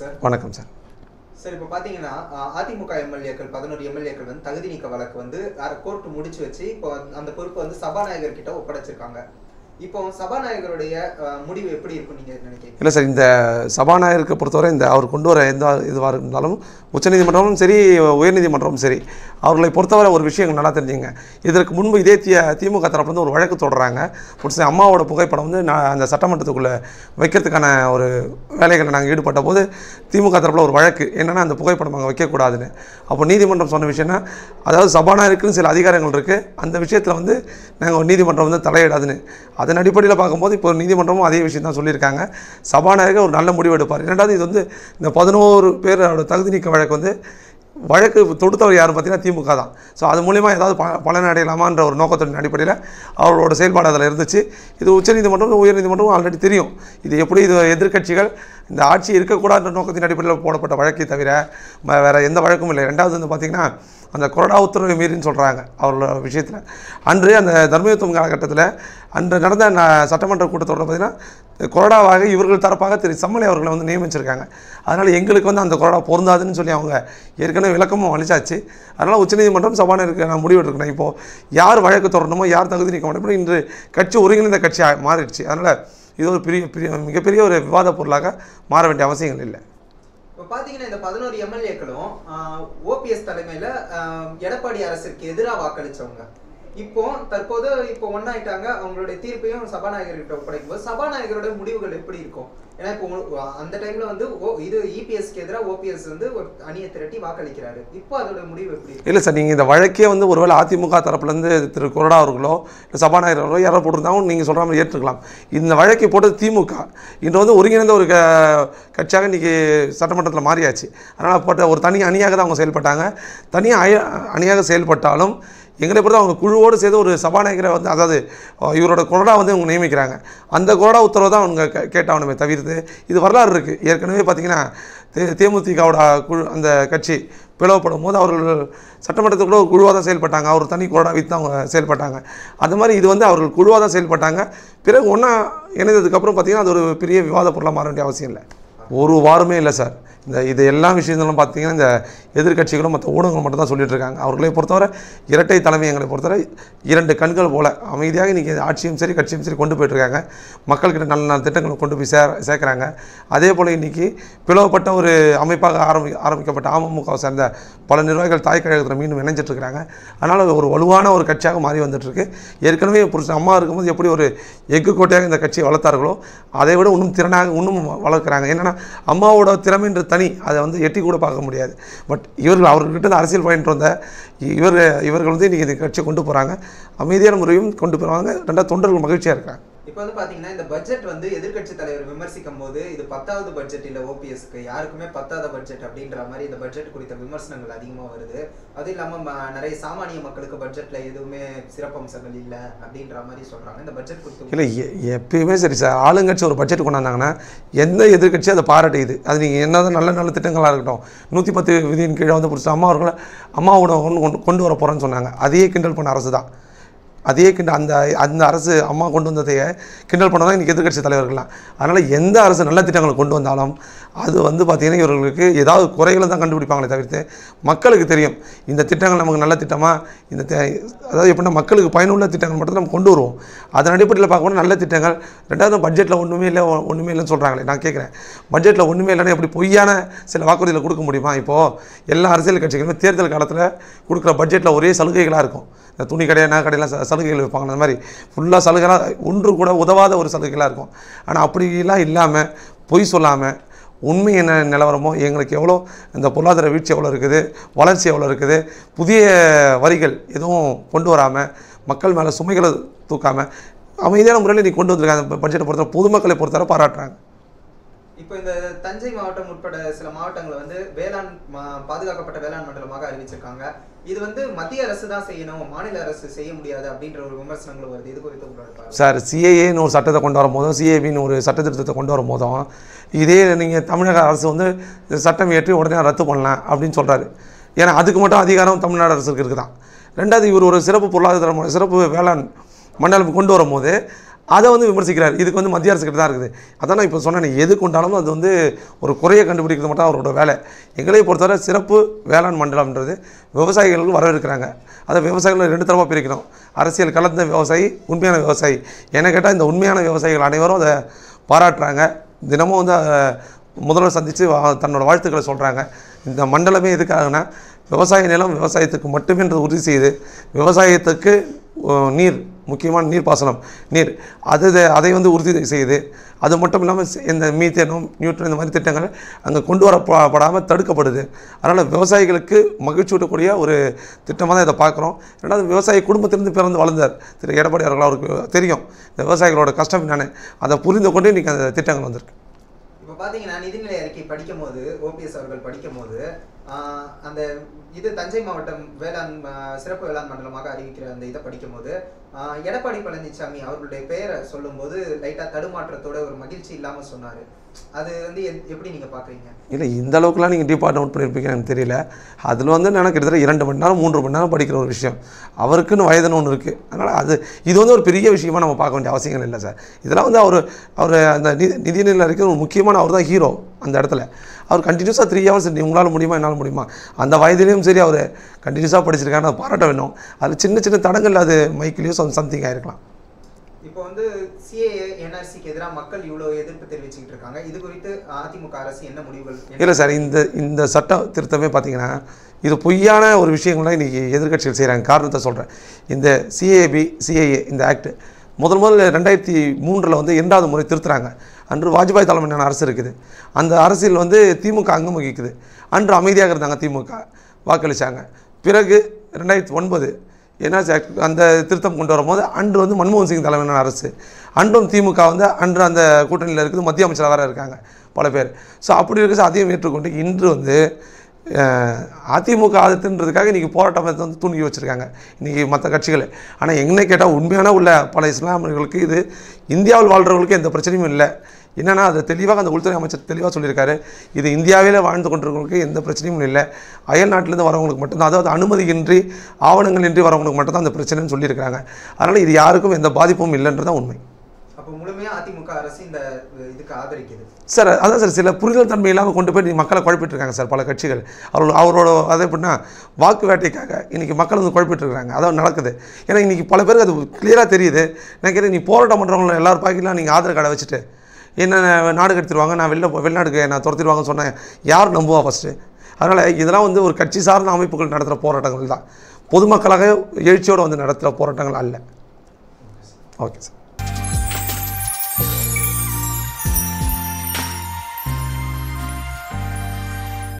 sir. Vanakkam sir. Sir, இப்போ பாத்தீங்கன்னா அதிமுக எம்எல்ஏக்கள் 11 எம்எல்ஏக்கள் வந்து தகுதி நீக்க வழக்கு வந்து கோர்ட் முடிச்சு வச்சு இப்போ அந்த பொறுப்பு வந்து சபாநாயகர் கிட்ட ஒப்படைச்சிருக்காங்க. இப்போ சபாநாயகருடைய முடிவு எப்படி இருக்கும் நீங்க நினைக்கிறீங்க? இல்ல சார், இந்த சபாநாயகருக்கு பொறுத்தவரை இந்த அவர் கொண்டு வர எந்த இதுவாக இருந்தாலும் உச்சநீதிமன்றமும் சரி உயர்நீதிமன்றமும் சரி அவர்களை பொறுத்தவரை ஒரு விஷயம் நல்லா தெரிஞ்சுங்க. இதற்கு முன்பு இதே திமுக தரப்புலேருந்து ஒரு வழக்கு தொடர்றாங்க. முடிச்சு அம்மாவோட புகைப்படம் வந்து அந்த சட்டமன்றத்துக்குள்ளே வைக்கிறதுக்கான ஒரு வேலைகளை நாங்கள் ஈடுபட்ட போது திமுக தரப்பில் ஒரு வழக்கு என்னென்னா அந்த புகைப்படம் அங்கே வைக்கக்கூடாதுன்னு. அப்போ நீதிமன்றம் சொன்ன விஷயம்னா, அதாவது சபாநாயகருக்குன்னு சில அதிகாரங்கள் இருக்குது, அந்த விஷயத்தில் வந்து நாங்கள் நீதிமன்றம் வந்து தலையிடாதுன்னு. அதன் அடிப்படையில் பார்க்கும்போது இப்போ நீதிமன்றமும் அதே விஷயம் தான் சொல்லியிருக்காங்க. சபாநாயகர் ஒரு நல்ல முடிவு எடுப்பார். இரண்டாவது, இது வந்து இந்த 11 பேரோட தகுதி நீக்க வழக்கு வந்து வழக்கு தொடுத்தவர் யாரும் பார்த்தீங்கன்னா திமுக தான். ஸோ அது மூலிமா ஏதாவது பலன் அடையலாமான்ற ஒரு நோக்கத்தின் அடிப்படையில் அவரோட செயல்பாடு அதில் இருந்துச்சு. இது உச்சநீதிமன்றம் உயர்நீதிமன்றம் ஆல்ரெடி தெரியும். இது எப்படி இது எதிர்க்கட்சிகள் இந்த ஆட்சி இருக்கக்கூடாதுன்ற நோக்கத்தின் அடிப்படையில் போடப்பட்ட வழக்கை தவிர வேறு எந்த வழக்கும் இல்லை. ரெண்டாவது வந்து பார்த்திங்கன்னா அந்த கொறடா உத்தரவை மீறின்னு சொல்கிறாங்க அவரோட விஷயத்தில். அன்று அந்த தர்மயுத்தம் காலகட்டத்தில் அன்று நடந்த சட்டமன்ற கூட்டத்தோடு பார்த்திங்கன்னா கொறடாவாக இவர்கள் தரப்பாக திரு சம்மலை அவர்களை வந்து நியமிச்சிருக்காங்க. அதனால் எங்களுக்கு வந்து அந்த கொறடா பொருந்தாதுன்னு சொல்லி அவங்க ஏற்கனவே விளக்கமும் அளிச்சாச்சு. அதனால் உச்சநீதிமன்றம் சபாநாயகருக்கு நான் முடிவெடுக்கணும். இப்போது யார் வழக்கு தொடரணுமோ யார் தகுதி நீக்க முடியுமோ இன்று கட்சி ஒருங்கிணைந்த கட்சியாக மாறிடுச்சு. அதனால் இது ஒரு பெரிய மிகப்பெரிய ஒரு விவாத பொருளாக மாற வேண்டிய அவசியங்கள் இல்லை. இப்போ பார்த்தீங்கன்னா இந்த 11 எம்எல்ஏக்களும் ஓபிஎஸ் தலைமையில் எடப்பாடி அரசுக்கு எதிராக வாக்களித்தவங்க இப்போ தற்போது இப்போ ஒன்றாயிட்டாங்க. அவங்களுடைய தீர்ப்பையும் சபாநாயகர்கிட்ட ஒப்படைக்கும் போது சபாநாயகரோட முடிவுகள் எப்படி இருக்கும்? ஏன்னா இப்போ அந்த டைமில் வந்து இது இபிஎஸ்க்கு எதிராக ஓபிஎஸ் வந்து ஒரு அணியை திரட்டி வாக்களிக்கிறாரு. இப்போ அதோட முடிவு எப்படி? இல்லை சார், நீங்கள் இந்த வழக்கே வந்து ஒருவேளை அதிமுக தரப்புலேருந்து திரு கொறடா அவர்களோ இல்லை சபாநாயகர் அவர்களோ யாரோ போட்டிருந்தாலும் நீங்கள் சொல்கிற மாதிரி ஏற்றுக்கலாம். இந்த வழக்கை போட்டது திமுக இன்று வந்து ஒருங்கிணைந்த ஒரு கட்சியாக இன்றைக்கி சட்டமன்றத்தில் மாறியாச்சு. அதனால் போட்ட ஒரு தனி அணியாக தான் அவங்க செயல்பட்டாங்க. தனி அணியாக செயல்பட்டாலும் எங்களை பொறுத்த அவங்க குழுவோடு சேர்த்து ஒரு சபாநாயகரை வந்து அதாவது இவரோட கொறடா வந்து அவங்க நியமிக்கிறாங்க. அந்த கொறடா உத்தரவை தான் அவங்க கேட்டாகணுமே தவிர்த்து இது வரலாறு இருக்குது. ஏற்கனவே பார்த்திங்கன்னா தேமுதிகவோட குழு அந்த கட்சி பிளவுப்படும் போது அவர்கள் சட்டமன்றத்துக்குள்ள ஒரு குழுவாக தான் செயல்பட்டாங்க. அவர் தனி கொறடா வித்து அவங்க செயல்பட்டாங்க. அது மாதிரி இது வந்து அவர்கள் குழுவாக தான் செயல்பட்டாங்க. பிறகு ஒன்றா இணைந்ததுக்கப்புறம் பார்த்திங்கன்னா அது ஒரு பெரிய விவாத பொருளாக மாற வேண்டிய அவசியம் இல்லை. ஒரு வாரமே இல்லை சார். இது எல்லா விஷயங்களும் பார்த்திங்கன்னா இந்த எதிர்கட்சிகளும் மற்ற ஊடகங்கள் மட்டும் தான் சொல்லிகிட்டு இருக்காங்க. அவர்களை பொறுத்தவரை இரட்டை தலைமை எங்களை பொறுத்தவரை 2 கண்கள் போல் அமைதியாக இன்றைக்கி ஆட்சியும் சரி கட்சியும் சரி கொண்டு போய்ட்டுருக்காங்க. மக்கள்கிட்ட நல்ல நல்ல திட்டங்களை கொண்டு போய் சேர்க்குறாங்க. அதே போல் இன்றைக்கி பிளவுபட்ட ஒரு அமைப்பாக ஆரம்பிக்கப்பட்ட அமமுகவை சேர்ந்த பல நிர்வாகிகள் தாய் கழகத்தில் மீண்டும் இணைஞ்சிட்ருக்கிறாங்க. அதனால் ஒரு வலுவான ஒரு கட்சியாக மாறி வந்துட்டுருக்கு. ஏற்கனவே புருஷன் அம்மா இருக்கும்போது எப்படி ஒரு எஃகு கோட்டையாக இந்த கட்சியை வளர்த்தார்களோ அதை விட இன்னும் திறனாக இன்னும் வளர்க்குறாங்க. என்னென்னா அம்மாவோட திறமைன்ற தனி அதை வந்து எட்டி கூட பார்க்க முடியாது. பட் இவர்கள் அவர்கிட்ட அரசியல் பாயிண்ட் வந்த இவர்கள் வந்து இன்றைக்கி இந்த கட்சியை கொண்டு போகிறாங்க. அமைதியான முறையும் கொண்டு போகிறாங்க. ரெண்டாவது தொண்டர்கள் மகிழ்ச்சியாக இருக்காங்க. இப்போ வந்து பார்த்தீங்கன்னா இந்த பட்ஜெட் வந்து எதிர்கட்சி தலைவர் விமர்சிக்கும் போது இது 10வது பட்ஜெட் இல்லை, ஓபிஎஸ்க்கு யாருக்குமே 10வது பட்ஜெட் அப்படின்ற மாதிரி இந்த பட்ஜெட் குறித்த விமர்சனங்கள் அதிகமாக வருது. அது இல்லாமல் நிறைய சாமானிய மக்களுக்கு பட்ஜெட்டில் எதுவுமே சிறப்பம்சங்கள் இல்லை அப்படின்ற மாதிரி சொல்கிறாங்க. இந்த பட்ஜெட் குறித்து இல்லை எப்பயுமே சரி சார், ஆளுங்கட்சி ஒரு பட்ஜெட் கொண்டாந்தாங்கன்னா எந்த எதிர்கட்சியும் அதை பாராட்டியுது. அது நீங்கள் என்ன தான் நல்ல நல்ல திட்டங்களாக இருக்கட்டும், 110 விதியின் கீழே வந்து பிடிச்ச அம்மா அவர்களை அம்மா உணவு கொண்டு வர போகிறேன்னு சொன்னாங்க. அதையே கிண்டல் பண்ண அரசு தான். அதையே அந்த அரசு அம்மா கொண்டு வந்ததையே கிண்டல் பண்ண தான் இன்றைக்கி எதிர்கட்சி தலைவர்கள்லாம். அதனால் எந்த அரசு நல்ல திட்டங்களை கொண்டு வந்தாலும் அது வந்து பார்த்திங்கன்னா இவர்களுக்கு ஏதாவது குறைகளை தான் கண்டுபிடிப்பாங்களே தவிர்த்து மக்களுக்கு தெரியும் இந்த திட்டங்கள் நமக்கு நல்ல திட்டமாக இந்த அதாவது எப்படின்னா மக்களுக்கு பயனுள்ள திட்டங்கள் மட்டும் நம்ம கொண்டு வருவோம். அதன் அடிப்படையில் பார்க்கணும் நல்ல திட்டங்கள். ரெண்டாவது பட்ஜெட்டில் ஒன்றுமே இல்லைன்னு சொல்கிறாங்களே. நான் கேட்குறேன், பட்ஜெட்டில் ஒன்றுமே இல்லைன்னா எப்படி பொய்யான சில வாக்குறுதிகளை கொடுக்க முடியுமா? இப்போது எல்லா அரசியல் கட்சிகளுமே தேர்தல் காலத்தில் கொடுக்குற பட்ஜெட்டில் ஒரே சலுகைகளாக இருக்கும். இந்த துணி கடை நகை கடையெல்லாம் சலுகைகள் வைப்பாங்க. அந்த மாதிரி ஃபுல்லாக சலுகைலாம் ஒன்று கூட உதவாத ஒரு சலுகைகளாக இருக்கும். ஆனால் அப்படிலாம் இல்லாமல் பொய் சொல்லாமல் உண்மை என்ன நிலவரமோ, எங்களுக்கு எவ்வளோ இந்த பொருளாதார வீழ்ச்சி எவ்வளோ இருக்குது, வளர்ச்சி எவ்வளோ இருக்குது, புதிய வரிகள் எதுவும் கொண்டு வராமல் மக்கள் மேலே சுமைகளை தூக்காமல் அமைதியான முறையில் நீ கொண்டு வந்திருக்காங்க. அந்த பட்ஜெட்டை பொறுத்தவரை பொதுமக்களை பொறுத்தவரை பாராட்டுறாங்க. இப்போ இந்த தஞ்சை மாவட்டம் உட்பட சில மாவட்டங்களை வந்து வேளாண் பாதுகாக்கப்பட்ட வேளாண் மண்டலமாக அறிவிச்சிருக்காங்க. இது வந்து மத்திய அரசு தான் செய்யணும், மாநில அரசு செய்ய முடியாது அப்படின்ற ஒரு விமர்சனங்கள் வருது. இது குறித்து சார், சிஏஏன்னு ஒரு சட்டத்தை கொண்டு வரும்போதும் சிஏபின்னு ஒரு சட்டத்திட்டத்தை கொண்டு வரும்போதும் இதே நீங்கள் தமிழக அரசு வந்து சட்டம் ஏற்றி உடனே ரத்து பண்ணலாம் அப்படின்னு சொல்கிறாரு. ஏன்னா அதுக்கு மட்டும் அதிகாரம் தமிழ்நாடு அரசுக்கு இருக்குது தான். ரெண்டாவது, இவர் ஒரு சிறப்பு பொருளாதார சிறப்பு வேளாண் மண்டலம் கொண்டு வரும்போது அதை வந்து விமர்சிக்கிறார். இதுக்கு வந்து மத்திய அரசுக்கிட்ட தான் இருக்குது. அதான் நான் இப்போ சொன்னேன், எதுக்கு உண்டானாலும் அது வந்து ஒரு குறையை கண்டுபிடிக்கிறது மட்டும் அவரோட வேலை. எங்களை பொறுத்தவரை சிறப்பு வேளாண் மண்டலம்ன்றது விவசாயிகளுக்கு வரவேற்கிறாங்க. அதை விவசாயிகள் ரெண்டு தரமாக பிரிக்கிறோம், அரசியல் கலந்த விவசாயி, உண்மையான விவசாயி. என்ன கேட்டால் இந்த உண்மையான விவசாயிகள் அனைவரும் அதை பாராட்டுறாங்க. தினமும் வந்து முதல்வர் சந்தித்து தன்னோட வாழ்த்துக்களை சொல்கிறாங்க. இந்த மண்டலமே எதுக்காகனா விவசாய நிலம் விவசாயத்துக்கு மட்டுமே என்று உறுதி செய்து விவசாயத்துக்கு நீர், முக்கியமான நீர்ப்பாசனம் நீர், அதை வந்து உறுதி செய்யுது. அது மட்டும் இல்லாமல் இந்த மீத்தேனும் நியூட்டன் இந்த மாதிரி திட்டங்கள் அங்கே கொண்டு வரப்படாமல் தடுக்கப்படுது. அதனால் விவசாயிகளுக்கு மகிழ்ச்சியூட்டக்கூடிய ஒரு திட்டமாக தான் இதை பார்க்குறோம். ரெண்டாவது, விவசாய குடும்பத்திலிருந்து பிறந்து வளர்ந்தார் திரு எடப்பாடி அவர்கள். அவருக்கு தெரியும் இந்த விவசாயிகளோட கஷ்டம் என்னென்னு. அதை புரிந்து கொண்டு இன்றைக்கி அந்த திட்டங்கள் வந்திருக்கு. இப்போ பார்த்தீங்கன்னா நிதிநிலை அறிக்கை படிக்கும்போது, ஓபிஎஸ் அவர்கள் படிக்கும்போது அந்த இது தஞ்சை மாவட்டம் வேளாண் சிறப்பு வேளாண் மண்டலமாக அறிவிக்கிற அந்த இதை படிக்கும்போது எடப்பாடி பழனிசாமி அவர்களுடைய பெயரை சொல்லும்போது லைட்டாக தடுமாற்றத்தோட ஒரு மகிழ்ச்சி இல்லாமல் சொன்னார். அது வந்து எப்படி நீங்கள் பார்க்குறீங்க? இல்லை, இந்த அளவுக்குலாம் நீங்கள் டீப்பாக நோட் பண்ணியிருப்பீங்க எனக்கு தெரியல. அதில் வந்து எனக்கு கிட்டத்தட்ட 2 மணி நேரம் 3 மணி நேரம் படிக்கிற ஒரு விஷயம். அவருக்குன்னு வயதுன்னு ஒன்று இருக்குது. அதனால் இது வந்து ஒரு பெரிய விஷயமாக நம்ம பார்க்க வேண்டிய அவசியங்கள் இல்லை சார். இதெல்லாம் வந்து அவர் அந்த நிதிநிலை அறிக்கை ஒரு முக்கியமான அவர் தான் ஹீரோ அந்த இடத்துல. அவர் கண்டினியூஸாக 3 ஹவர்ஸ் உங்களால் முடியுமா என்னால் முடியுமா அந்த வயதிலையும் சரி அவர் கண்டினியூஸாக படிச்சிருக்காருன்னு அதை பாராட்ட வேணும். அதில் சின்ன சின்ன தடங்கள் அது மைக்கிலேயோ சம்திங் ஆகிருக்கலாம். இப்போ வந்து CAA NRCக்கு எதிராக மக்கள் இவ்வளோ எதிர்ப்பு தெரிவிச்சுக்கிட்டு இருக்காங்க. இது குறித்து அதிமுக அரசு என்ன முடிவுகள்? இல்லை சார், இந்த சட்ட திருத்தமே பார்த்தீங்கன்னா இது பொய்யான ஒரு விஷயங்கள்லாம் இன்றைக்கி எதிர்கட்சிகள் செய்கிறாங்க. காரணத்தை சொல்கிறேன். இந்த CAB CAA இந்த ஆக்ட் முதல்ல 2003 வந்து 2வது முறை திருத்துறாங்க. அன்று வாஜ்பாய் தலைமையிலான அரசு இருக்குது. அந்த அரசியல் வந்து திமுக அங்கம் வகிக்குது. அன்று அமைதியாக இருந்தாங்க, திமுக வாக்களித்தாங்க. பிறகு 2009 என்ஆர்சி ஆக்ட் அந்த திருத்தம் கொண்டு வரும்போது அன்று வந்து மன்மோகன் சிங் தலைமையிலான அரசு, அன்றும் திமுக வந்து அன்று அந்த கூட்டணியில் இருக்குது. மத்திய அமைச்சராக வேறு இருக்காங்க பல பேர். ஸோ அப்படி இருக்க அதையும் ஏற்றுக்கொண்டு இன்று வந்து அதிமுக ஆதரவுன்றதுக்காக இன்றைக்கி போராட்டம் வந்து தூண்டி வச்சுருக்காங்க இன்றைக்கி மற்ற கட்சிகள். ஆனால் எங்கே கேட்டால் உண்மையான உள்ள பல இஸ்லாமியர்களுக்கு இது இந்தியாவில் வாழ்கிறவர்களுக்கு எந்த பிரச்சனையும் இல்லை. என்னென்னா அது தெளிவாக அந்த உள்துறை அமைச்சர் தெளிவாக சொல்லியிருக்காரு, இது இந்தியாவிலே வாழ்ந்து கொண்டிருக்கிறவங்களுக்கு எந்த பிரச்சனையும் இல்லை, அயல் நாட்டிலேருந்து வரவங்களுக்கு மட்டும்தான், அதாவது அனுமதியின்றி ஆவணங்களின்றி வரவங்களுக்கு மட்டும்தான் அந்த பிரச்சனைன்னு சொல்லியிருக்காங்க. அதனால் இது யாருக்கும் எந்த பாதிப்பும் இல்லைன்றதான் உண்மை. சார் அதான் சார், சில புரிதல் தன்மை இல்லாமல் கொண்டு போய் மக்களை குழப்பிட்டு இருக்காங்க சார் பல கட்சிகள். அவரோட அது எப்படின்னா வாக்கு வேட்டைக்காக இன்றைக்கி மக்கள் வந்து குழப்பிட்டு இருக்காங்க. அதாவது நடக்குது. ஏன்னா இன்றைக்கி பல பேருக்கு அது கிளியராக தெரியுது. நான் கேட்டேன், நீ போராட்டம் பண்ணுறவங்கள எல்லாரும் பார்க்கலாம், நீங்கள் ஆதார் கார்டை வச்சுட்டு என்ன நாடு கடத்திடுவாங்க, நான் வெளிநாடுக்கு நான் துரத்திடுவாங்கன்னு சொன்னேன், யார் நம்புவா ஃபஸ்ட்டு? அதனால் இதெல்லாம் வந்து ஒரு கட்சி சார்ந்த அமைப்புகள் நடத்துகிற போராட்டங்கள் தான், பொதுமக்களாக எழுச்சியோடு வந்து நடத்துகிற போராட்டங்கள் அல்ல. Okay sir.